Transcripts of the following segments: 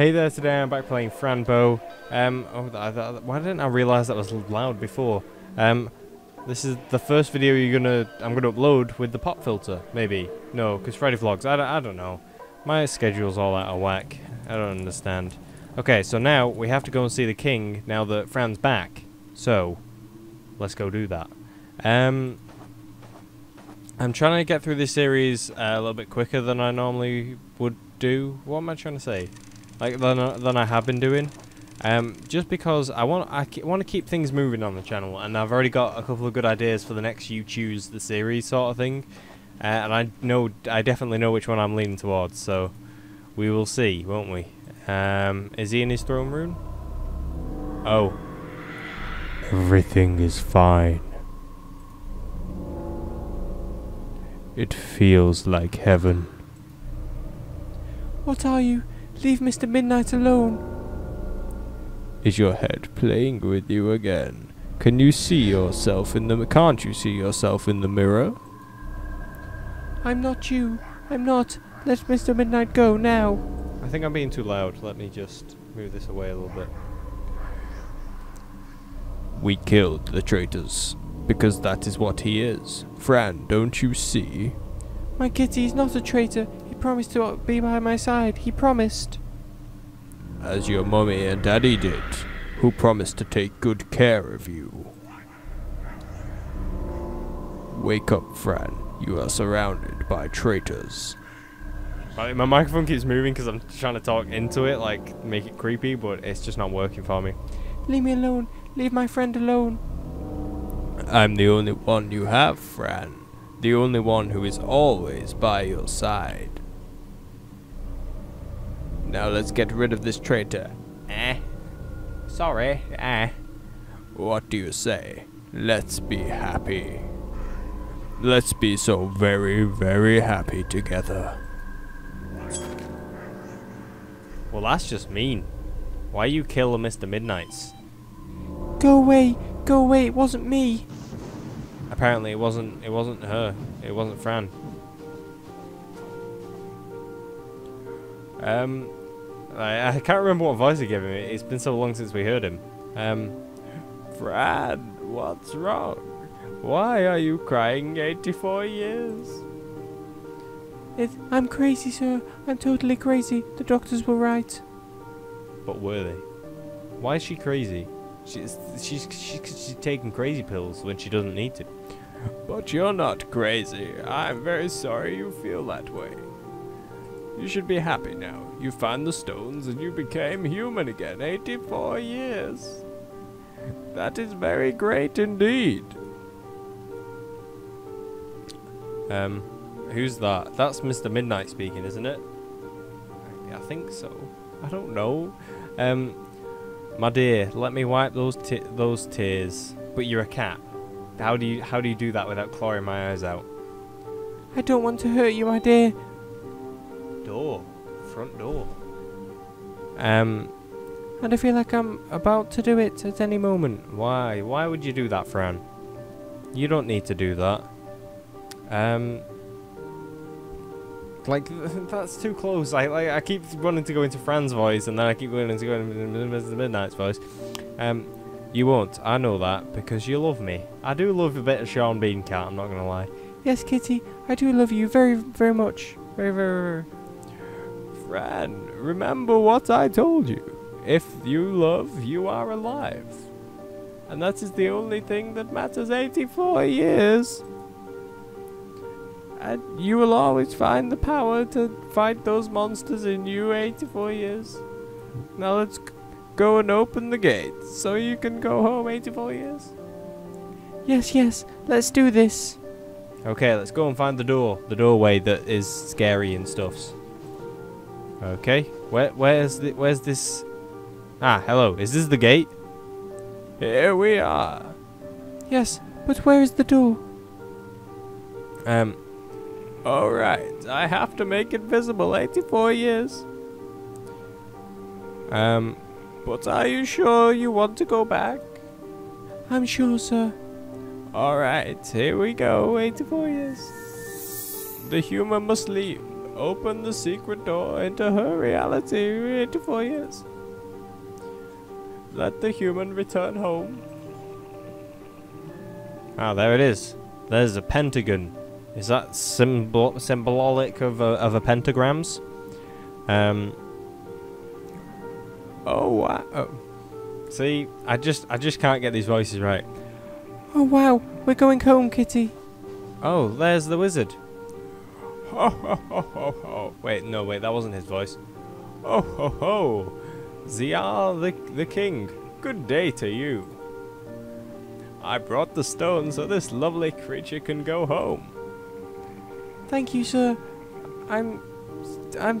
Hey there, today I'm back playing Fran Bow. Why didn't I realise that was loud before? This is the first video I'm gonna upload with the pop filter, maybe. No, because Friday vlogs, I don't know. My schedule's all out of whack. I don't understand. Okay, so now we have to go and see the king now that Fran's back. So, let's go do that. I'm trying to get through this series a little bit quicker than I normally would do. What am I trying to say? Like than I have been doing, just because I want to keep things moving on the channel, and I've already got a couple of good ideas for the next "You Choose the Series" sort of thing, and I definitely know which one I'm leaning towards. So we will see, won't we? Is he in his throne room? Oh, everything is fine. It feels like heaven. What are you? Leave Mr. Midnight alone. Is your head playing with you again? Can't you see yourself in the mirror? I'm not you. I'm not. Let Mr. Midnight go now. I think I'm being too loud. Let me just move this away a little bit. We killed the traitors. Because that is what he is. Fran, don't you see? My kitty is not a traitor. Promised to be by my side. He promised. As your mummy and daddy did, who promised to take good care of you. Wake up, Fran. You are surrounded by traitors. Right, my microphone keeps moving because I'm trying to talk into it, like make it creepy, but it's just not working for me. Leave me alone. Leave my friend alone. I'm the only one you have, Fran. The only one who is always by your side. Now let's get rid of this traitor. Sorry, What do you say? Let's be happy. Let's be so very, very happy together. Well, that's just mean. Why you kill Mr. Midnight's? Go away, it wasn't me. Apparently it wasn't her. It wasn't Fran. I can't remember what voice he gave him. It's been so long since we heard him. Fran, what's wrong? Why are you crying 84 years? I'm crazy, sir. I'm totally crazy. The doctors were right. But were they? Why is she crazy? She's taking crazy pills when she doesn't need to. But you're not crazy. I'm very sorry you feel that way. You should be happy now. You found the stones and you became human again. 84 years. That is very great indeed. Who's that? That's Mr. Midnight speaking, isn't it? I think so. I don't know. My dear, let me wipe those tears. But you're a cat. How do you do that without clawing my eyes out? I don't want to hurt you, my dear. Front door. And I feel like I'm about to do it at any moment. Why? Why would you do that, Fran? You don't need to do that. Like, that's too close. I keep wanting to go into Fran's voice, and then I keep wanting to go into Mr. Midnight's voice. You won't. I know that, because you love me. I do love a bit of Sean Bean Cat, I'm not going to lie. Yes, Kitty, I do love you very, very much. Very, very, very. Fran, remember what I told you. If you love, you are alive. And that is the only thing that matters. 84 years. And you will always find the power to fight those monsters in you, 84 years. Now let's go and open the gate so you can go home, 84 years. Yes, yes, let's do this. Okay, let's go and find the door. The doorway that is scary and stuffs. Okay, where's this? Ah, hello, is this the gate? Here we are. Yes, but where is the door? Alright, I have to make it visible, 84 years. But are you sure you want to go back? I'm sure, sir. Alright, here we go, 84 years. The human must leave. opened the secret door into her reality into 4 years. Let the human return home. Ah, there it is. There's a pentagon. Is that symbolic of a pentagrams? Oh, wow. Oh. See, I just can't get these voices right. Oh wow, we're going home, Kitty. Oh, there's the wizard. Ho ho ho ho ho. Wait, no, wait, that wasn't his voice. Oh ho ho. Ziar the king, good day to you. I brought the stone so this lovely creature can go home. Thank you, sir. I'm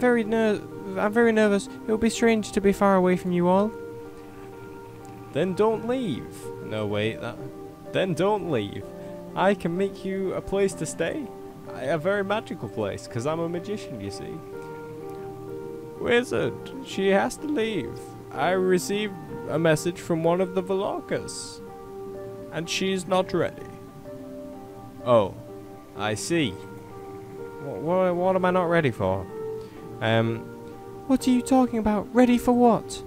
very nervous. It'll be strange to be far away from you all. Then don't leave. No, wait. Then don't leave. I can make you a place to stay. A very magical place, because I'm a magician, you see. Wizard, she has to leave. I received a message from one of the Velorkas, and she's not ready. Oh, I see. What am I not ready for? What are you talking about? Ready for what?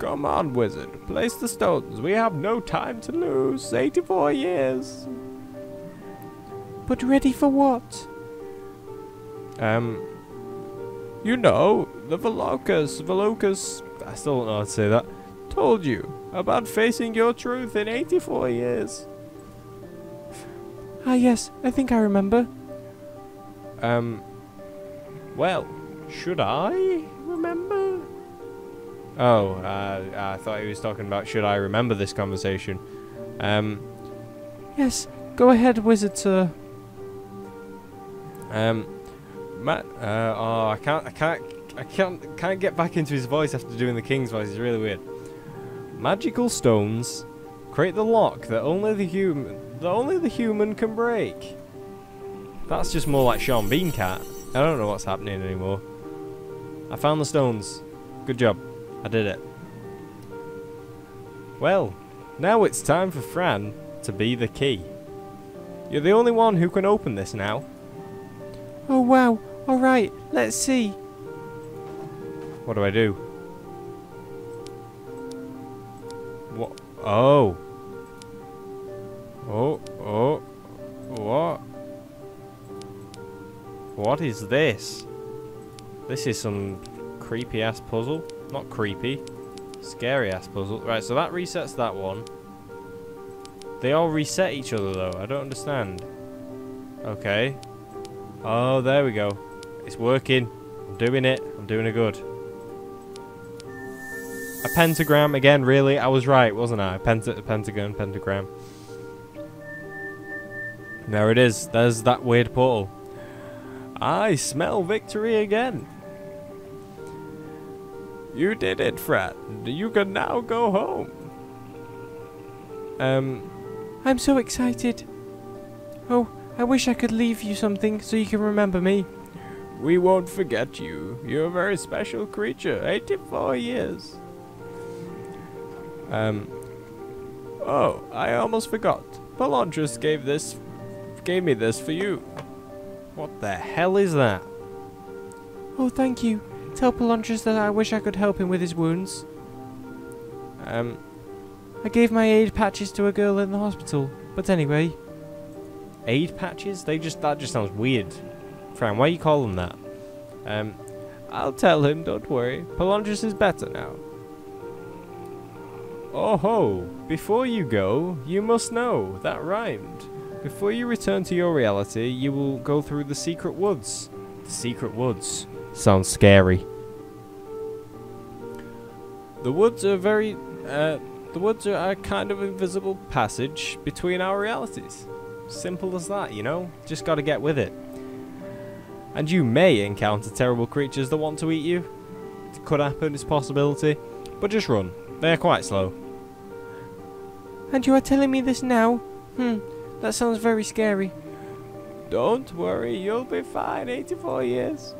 Come on, wizard. Place the stones. We have no time to lose. 84 years. But ready for what? You know, the Velorkas, I still don't know how to say that, told you about facing your truth in 84 years. Ah, yes. I think I remember. Well, should I remember? Oh, I thought he was talking about should I remember this conversation. Yes, go ahead, wizard, sir. Oh, I can't get back into his voice after doing the king's voice. It's really weird. Magical stones create the lock that only the human can break. That's just more like Sean Bean Cat. I don't know what's happening anymore. I found the stones. Good job. I did it. Well, now it's time for Fran to be the key. You're the only one who can open this now. Oh wow, alright, let's see. What do I do? What? Oh. Oh, oh, what? What is this? This is some creepy ass puzzle. Not creepy. Scary ass puzzle. Right, so that resets that one. They all reset each other though. I don't understand. Okay. Oh, there we go. It's working. I'm doing it. I'm doing it good. A pentagram again, really? I was right, wasn't I? Pentagon, pentagram. There it is. There's that weird portal. I smell victory again. You did it, Fran. You can now go home. I'm so excited. Oh, I wish I could leave you something so you can remember me. We won't forget you. You're a very special creature. 84 years. Oh, I almost forgot. Velorkas gave me this for you. What the hell is that? Oh, thank you. Tell Velorkas that I wish I could help him with his wounds. I gave my aid patches to a girl in the hospital, but anyway. Aid patches? That just sounds weird. Fran, why you call them that? I'll tell him, don't worry. Velorkas is better now. Oh ho! Before you go, you must know. That rhymed. Before you return to your reality, you will go through the secret woods. The secret woods. Sounds scary. The woods are a kind of invisible passage between our realities. Simple as that, you know? Just gotta get with it. And you may encounter terrible creatures that want to eat you. It could happen, it's a possibility. But just run. They are quite slow. And you are telling me this now? That sounds very scary. Don't worry, you'll be fine. 84 years.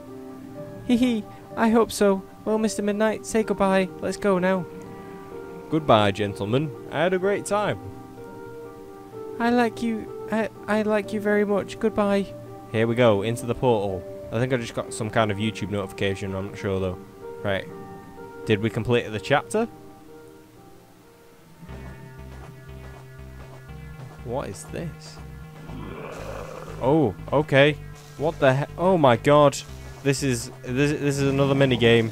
Hehe, I hope so. Well, Mr. Midnight, say goodbye. Let's go now. Goodbye, gentlemen. I had a great time. I like you very much. Goodbye. Here we go, into the portal. I think I just got some kind of YouTube notification, I'm not sure though. Right. Did we complete the chapter? What is this? Oh, okay. What the heck? Oh my god. This is another mini game.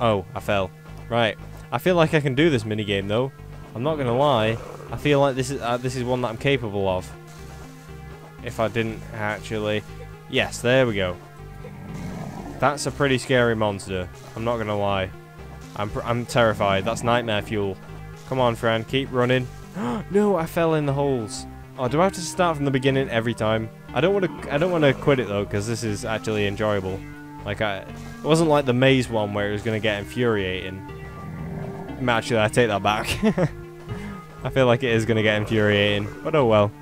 Oh, I fell. Right. I feel like I can do this mini game though. I'm not gonna lie. I feel like this is one that I'm capable of. If I didn't actually, yes, there we go. That's a pretty scary monster. I'm not gonna lie. I'm terrified. That's nightmare fuel. Come on, Fran, keep running. No, I fell in the holes. Oh, do I have to start from the beginning every time? I don't want to quit it though, because this is actually enjoyable. Like it wasn't like the maze one where it was gonna get infuriating. Actually, I take that back. I feel like it is going to get infuriating, but oh well.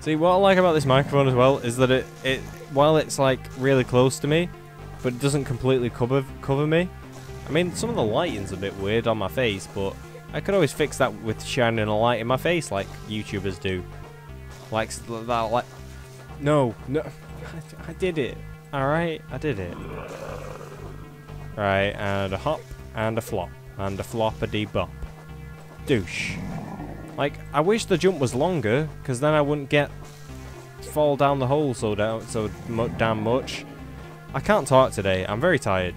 See, what I like about this microphone as well is that it while it's like really close to me, but it doesn't completely cover me. I mean, some of the lighting's a bit weird on my face, but I could always fix that with shining a light in my face like YouTubers do. Like that, like... No. I did it. Alright, I did it. Right, and a hop, and a flop, and a flop-a-dee-bop. Douche. Like, I wish the jump was longer, because then I wouldn't fall down the hole so damn much. I can't talk today, I'm very tired.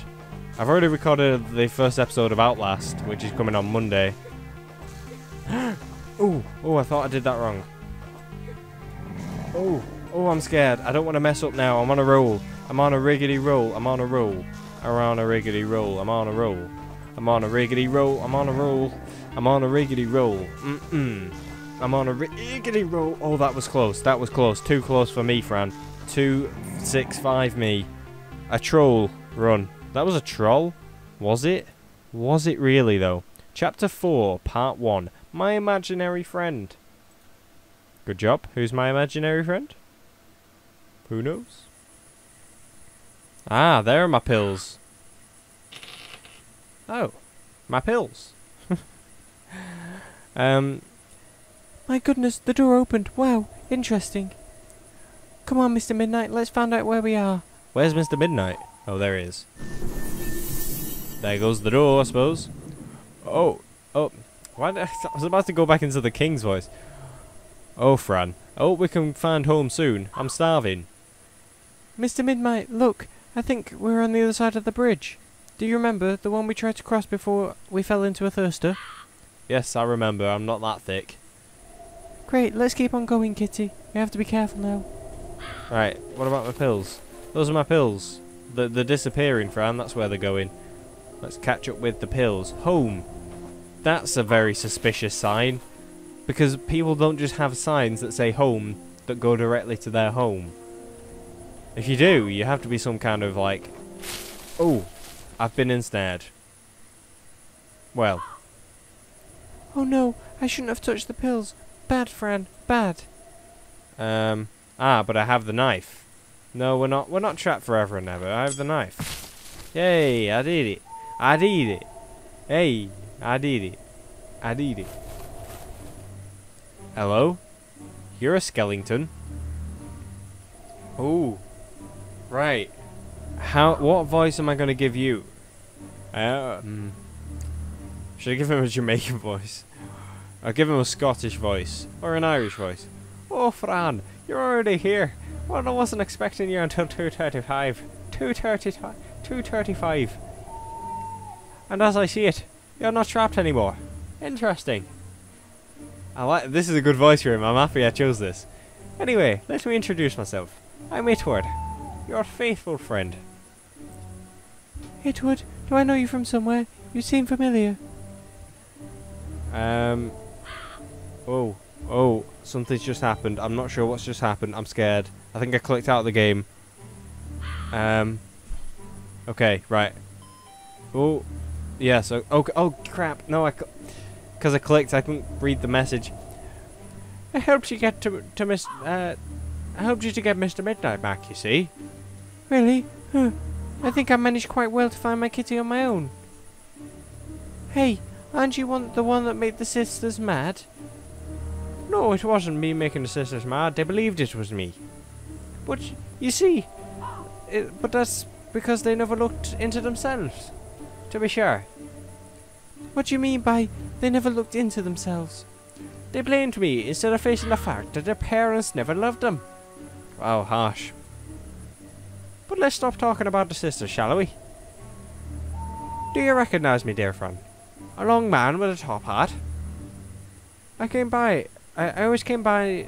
I've already recorded the first episode of Outlast, which is coming on Monday. Oh, I thought I did that wrong. Oh, I'm scared. I don't want to mess up now. I'm on a roll. I'm on a riggedy roll. I'm on a roll. Around a riggedy roll. I'm on a roll. I'm on a riggedy roll. I'm on a roll. I'm on a riggedy roll. I'm on a riggedy roll. Oh, that was close. That was close. Too close for me, Fran. 265 me. A troll run. That was a troll? Was it? Was it really, though? Chapter 4, Part 1. My imaginary friend. Good job. Who's my imaginary friend? Who knows? Ah, there are my pills. Oh. My pills. My goodness, the door opened. Wow, interesting. Come on, Mr. Midnight, let's find out where we are. Where's Mr. Midnight? Oh, there he is. There goes the door, I suppose. Oh. Why did I was about to go back into the king's voice. Oh, Fran. I hope we can find home soon. I'm starving. Mr. Midnight, look. I think we're on the other side of the bridge. Do you remember the one we tried to cross before we fell into a thirster? Yes, I remember. I'm not that thick. Great, let's keep on going, Kitty. We have to be careful now. Right, what about my pills? Those are my pills. They're disappearing, Fran. That's where they're going. Let's catch up with the pills. Home. That's a very suspicious sign. Because people don't just have signs that say home that go directly to their home. If you do, you have to be some kind of like... Oh, I've been ensnared. Well... Oh no, I shouldn't have touched the pills. Bad, Fran, bad. But I have the knife. No, we're not trapped forever and ever. I have the knife. Yay, I did it. I did it. Hey, I did it. I did it. Hello? You're a skeleton. Oh. Right. What voice am I going to give you? Should I give him a Jamaican voice? I'll give him a Scottish voice. Or an Irish voice. Oh, Fran, you're already here. Well, I wasn't expecting you until 2:35. 2:35. And as I see it, you're not trapped anymore. Interesting. This is a good voice for him. I'm happy I chose this. Anyway, let me introduce myself. I'm Itward, your faithful friend. Itward, do I know you from somewhere? You seem familiar. Oh, something's just happened. I'm not sure what's just happened. I'm scared. I think I clicked out of the game. Okay, right. Oh, yes. Yeah, so, oh, crap. No, because I clicked, I couldn't read the message. I helped you get I helped you to get Mr. Midnight back, you see. Really? Huh. I think I managed quite well to find my kitty on my own. Hey. Aren't you the one that made the sisters mad? No, it wasn't me making the sisters mad. They believed it was me. But, you see, but that's because they never looked into themselves, to be sure. What do you mean by they never looked into themselves? They blamed me instead of facing the fact that their parents never loved them. Wow, harsh. But let's stop talking about the sisters, shall we? Do you recognise me, dear friend? A long man with a top hat. I always came by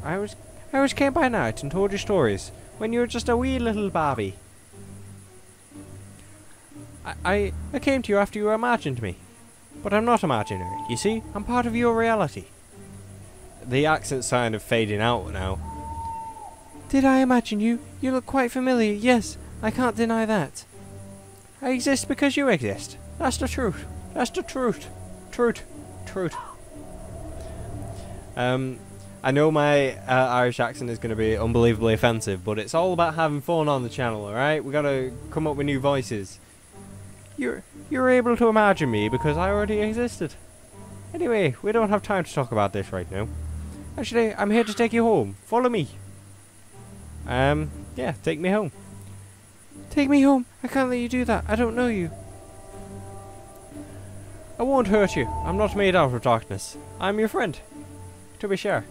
night and told you stories when you were just a wee little babby. I came to you after you imagined me. But I'm not imaginary, you see? I'm part of your reality. The accent sounded fading out now. Did I imagine you? You look quite familiar, yes. I can't deny that. I exist because you exist. That's the truth. That's the truth. Truth. Truth. I know my Irish accent is going to be unbelievably offensive, but it's all about having fun on the channel, alright? We've got to come up with new voices. You're able to imagine me because I already existed. Anyway, we don't have time to talk about this right now. Actually, I'm here to take you home. Follow me. Yeah, take me home. Take me home. I can't let you do that. I don't know you. I won't hurt you. I'm not made out of darkness. I'm your friend. To be sure.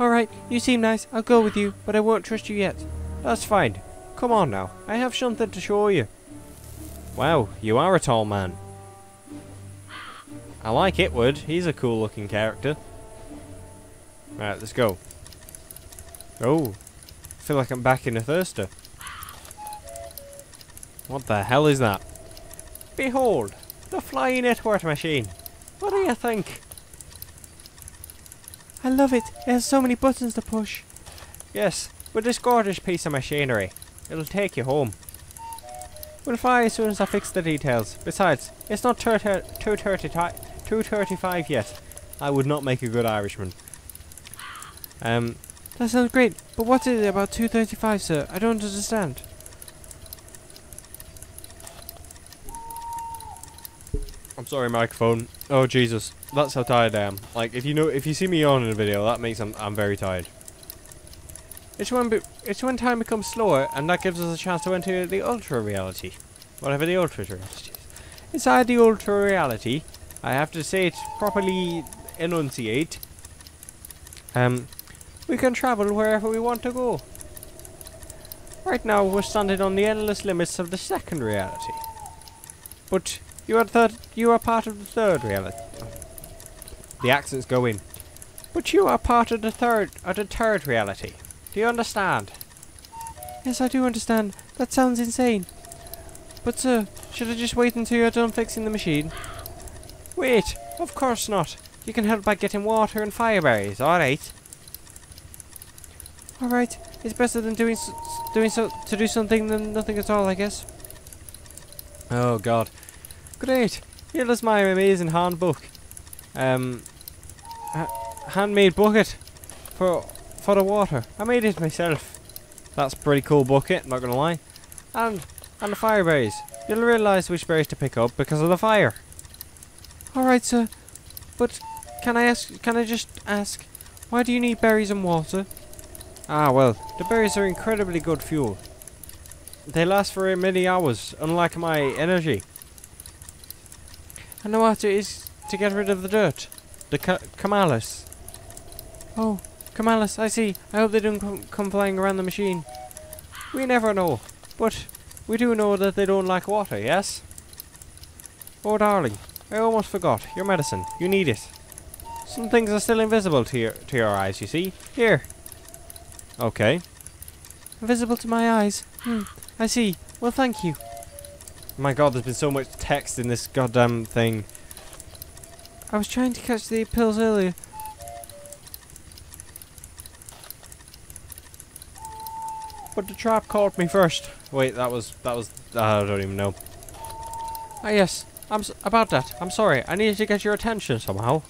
Alright. You seem nice. I'll go with you, but I won't trust you yet. That's fine. Come on now. I have something to show you. Wow, you are a tall man. I like Itward. He's a cool looking character. Right, let's go. Oh, I feel like I'm back in a thirster. What the hell is that? Behold, the flying Itward machine. What do you think? I love it. It has so many buttons to push. Yes, with this gorgeous piece of machinery, it'll take you home. We'll fly as soon as I fix the details. Besides, it's not 2:35 yet. I would not make a good Irishman. That sounds great, but what is it about 2:35, sir? I don't understand. I'm sorry, microphone. Oh Jesus, that's how tired I am. Like, if you see me yawn in a video, that means I'm very tired. It's when time becomes slower, and that gives us a chance to enter the ultra reality. Whatever the ultra reality is. Inside the ultra reality, I have to say it properly, enunciate. We can travel wherever we want to go. Right now, we're standing on the endless limits of the second reality. But you are part of the third reality. The accents go in. But you are part of the third reality. Do you understand? Yes, I do understand. That sounds insane. But sir, should I just wait until you're done fixing the machine? Wait, of course not. You can help by getting water and fireberries, alright? Alright, it's better than to do something than nothing at all, I guess. Oh god. Great, here is my amazing handbook. Handmade bucket for the water. I made it myself. That's a pretty cool bucket, not gonna lie. And the fire berries. You'll realise which berries to pick up because of the fire. Alright, sir. But can I just ask, why do you need berries and water? Ah well, the berries are incredibly good fuel. They last for many hours, unlike my energy. And the water is to get rid of the dirt. The Kamalis. Oh, Kamalis, I see. I hope they don't come flying around the machine. We never know, but we do know that they don't like water, yes? Oh darling, I almost forgot. Your medicine, you need it. Some things are still invisible to your eyes, you see. Here. Okay. Invisible to my eyes. I see. Well, thank you. My god, there's been so much text in this goddamn thing. I was trying to catch the pills earlier. But the trap caught me first. Wait, I don't even know. Ah yes, about that. I'm sorry. I needed to get your attention somehow.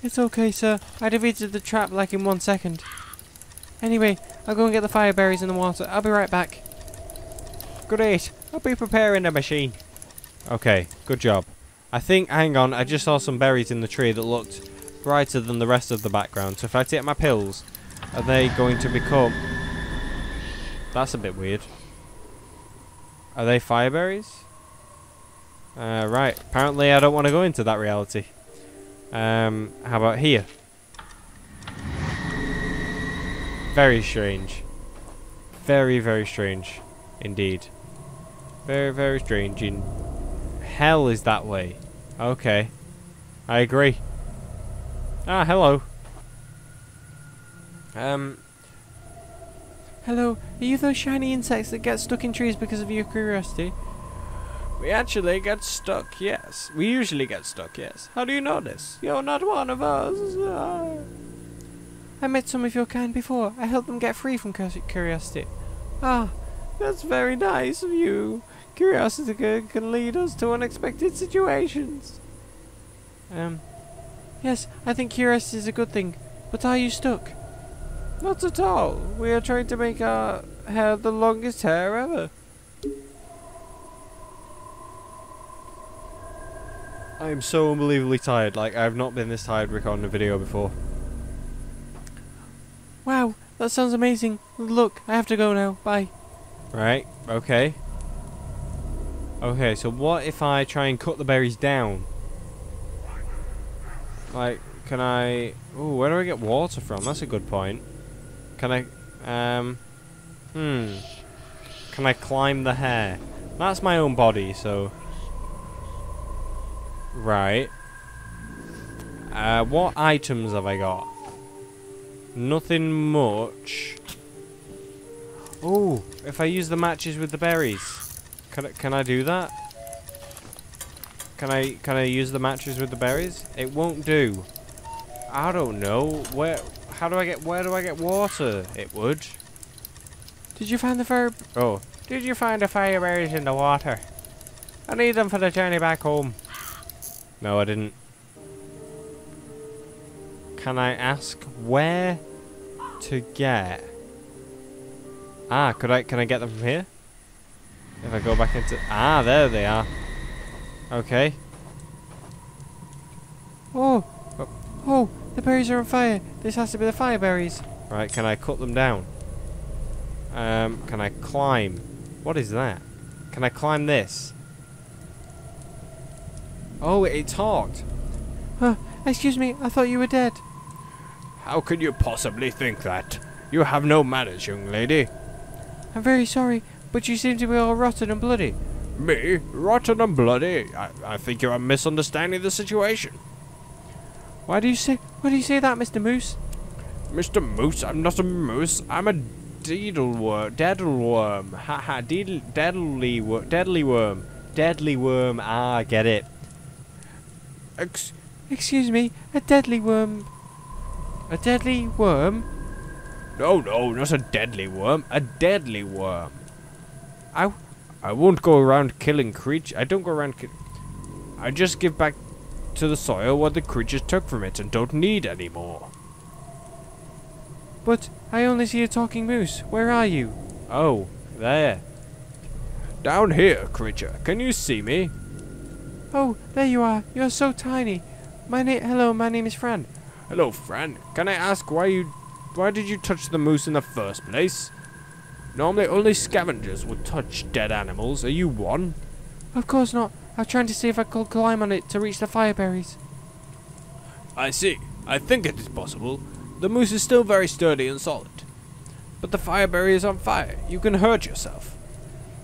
It's okay, sir. I defeated the trap like in 1 second. Anyway, I'll go and get the fireberries in the water. I'll be right back. Great. I'll be preparing the machine. Okay, good job. I think, hang on, I just saw some berries in the tree that looked brighter than the rest of the background. So if I take my pills, are they going to become... That's a bit weird. Are they fireberries? Right. Apparently I don't want to go into that reality. How about here? Very strange. Very, very strange indeed. Very, very strange. In hell is that way. Okay. I agree. Ah, hello. Hello, are you those shiny insects that get stuck in trees because of your curiosity? We actually get stuck, yes. We usually get stuck, yes. How do you know this? You're not one of us. I met some of your kind before. I helped them get free from curiosity. Ah, that's very nice of you. Curiosity can lead us to unexpected situations. Yes, I think curiosity is a good thing. But are you stuck? Not at all. We are trying to make our hair the longest hair ever. I am so unbelievably tired. Like, I have not been this tired recording a video before. Wow, that sounds amazing. Look, I have to go now. Bye. Right, okay. Okay, so what if I try and cut the berries down? Like, can I... Ooh, where do I get water from? That's a good point. Can I... Can I climb the hair? That's my own body, so... Right. What items have I got? Nothing much. Ooh, if I use the matches with the berries. Can I do that? Can I use the matches with the berries? It won't do. I don't know. Where do I get water? It would. Did you find the fireberries in the water? I need them for the journey back home. No, I didn't. Can I ask where to get? Ah, can I get them from here? If I go back into... Ah, there they are. Okay. Oh, the berries are on fire. This has to be the fireberries. Right, can I cut them down? Can I climb? What is that? Can I climb this? Oh, it talked. Excuse me, I thought you were dead. How could you possibly think that? You have no manners, young lady. I'm very sorry, but you seem to be all rotten and bloody. Me? Rotten and bloody? I think you are misunderstanding the situation. Why do you say that, Mr. Moose? Mr. Moose? I'm not a moose. I'm a Deedleworm. Haha, Deadly worm. Deadly worm. Ah, get it. Excuse me, a deadly worm. A deadly worm? No, not a deadly worm. A deadly worm. I won't go around killing creatures. I don't go around killing. I just give back to the soil what the creatures took from it and don't need anymore. But I only see a talking moose. Where are you? Oh, there. Down here, creature. Can you see me? Oh, there you are. You're so tiny. Hello, my name is Fran. Hello, Fran. Can I ask why did you touch the moose in the first place? Normally only scavengers would touch dead animals. Are you one? Of course not. I'm trying to see if I could climb on it to reach the fireberries. I see. I think it is possible. The moose is still very sturdy and solid. But the fireberry is on fire. You can hurt yourself.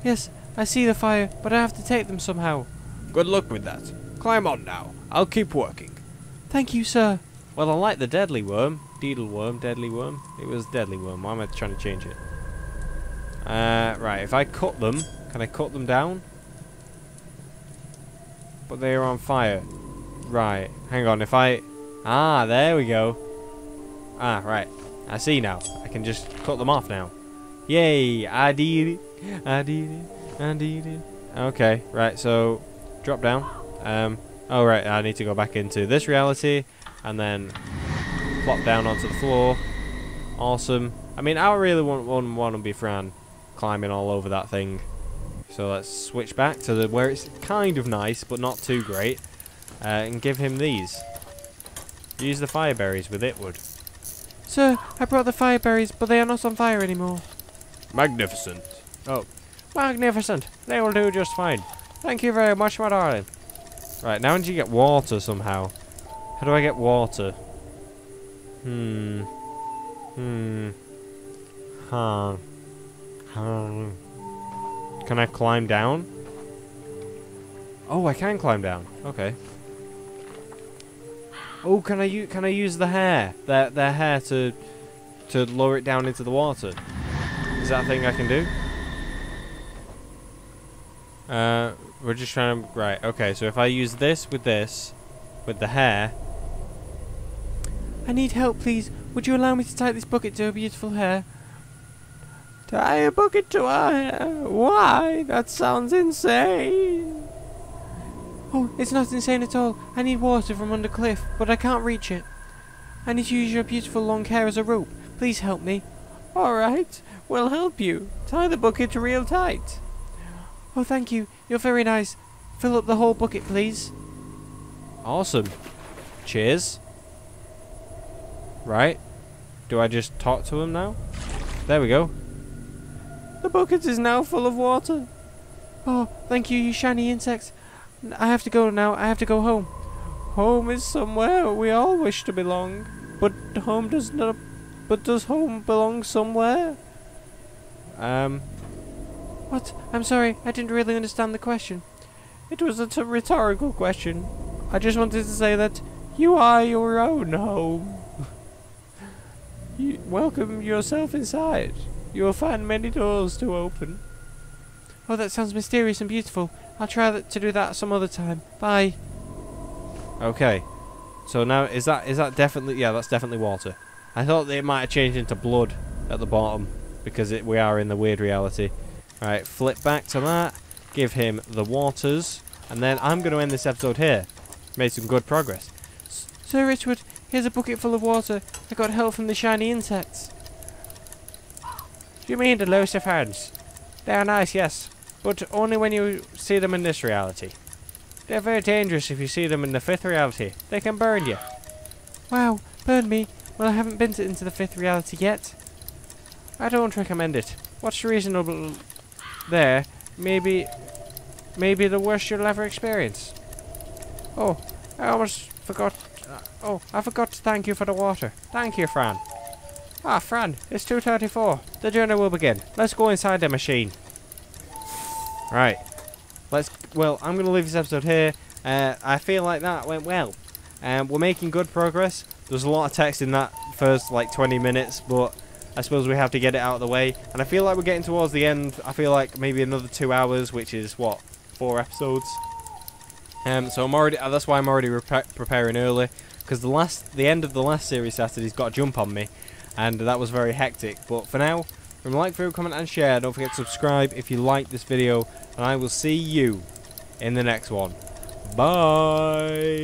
Yes, I see the fire, but I have to take them somehow. Good luck with that. Climb on now. I'll keep working. Thank you, sir. Well, I like the deadly worm. Deedleworm, deadly worm. It was deadly worm. Why am I trying to change it? Right, if I cut them, can I cut them down? But they are on fire. Right, hang on, Ah, there we go. Ah, right. I see now. I can just cut them off now. Yay, I did it. I did it. I did it. Okay, right, so drop down. Oh, right, I need to go back into this reality and then plop down onto the floor. Awesome. I mean, I really want to be Fran climbing all over that thing. So let's switch back to where it's kind of nice, but not too great. And give him these. Use the fireberries with Itward. Sir, I brought the fireberries, but they are not on fire anymore. Magnificent. Oh. Magnificent. They will do just fine. Thank you very much, my darling. Right, now I need to get water somehow. How do I get water? Can I climb down? Oh, I can climb down. Okay. Oh, can I use the hair? Their hair to lower it down into the water. Is that a thing I can do? We're just trying to... Right, okay, so if I use this, with the hair... I need help, please. Would you allow me to tie this bucket to her beautiful hair? Tie a bucket to her hair? Why? That sounds insane. Oh, it's not insane at all. I need water from under cliff, but I can't reach it. I need to use your beautiful long hair as a rope. Please help me. Alright, we'll help you. Tie the bucket real tight. Oh, thank you. You're very nice. Fill up the whole bucket, please. Awesome. Cheers. Right. Do I just talk to him now? There we go. The bucket is now full of water. Oh, thank you, you shiny insects. I have to go now. I have to go home. Home is somewhere we all wish to belong. But home does not... But does home belong somewhere? What? I'm sorry, I didn't really understand the question. It was a rhetorical question. I just wanted to say that you are your own home. You welcome yourself inside. You will find many doors to open. Oh, that sounds mysterious and beautiful. I'll try to do that some other time. Bye. Okay. So now, is that definitely... Yeah, that's definitely water. I thought that it might have changed into blood at the bottom, because we are in the weird reality. Alright, flip back to that, give him the waters, and then I'm going to end this episode here. Made some good progress. Sir Itward, here's a bucket full of water. I got help from the shiny insects. You mean the Lose of Hounds? They are nice, yes, but only when you see them in this reality. They're very dangerous if you see them in the fifth reality. They can burn you. Wow, burn me. Well, I haven't been into the fifth reality yet. I don't recommend it. What's reasonable... There, maybe the worst you'll ever experience. Oh, I almost forgot. Oh, I forgot to thank you for the water. Thank you, Fran. Ah, Fran, it's 2:34. The journey will begin. Let's go inside the machine. Right. Let's. Well, I'm gonna leave this episode here. I feel like that went well. We're making good progress. There's a lot of text in that first like 20 minutes, but. I suppose we have to get it out of the way. And I feel like we're getting towards the end. I feel like maybe another 2 hours, which is, what, 4 episodes? So I'm already... that's why I'm already preparing early. Because the end of the last series Saturday's got a jump on me. And that was very hectic. But for now, remember to like, favorite, comment, and share. Don't forget to subscribe if you like this video. And I will see you in the next one. Bye!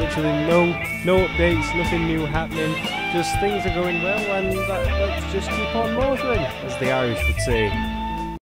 Literally no updates, nothing new happening, just things are going well and let's just keep on motoring, as the Irish would say.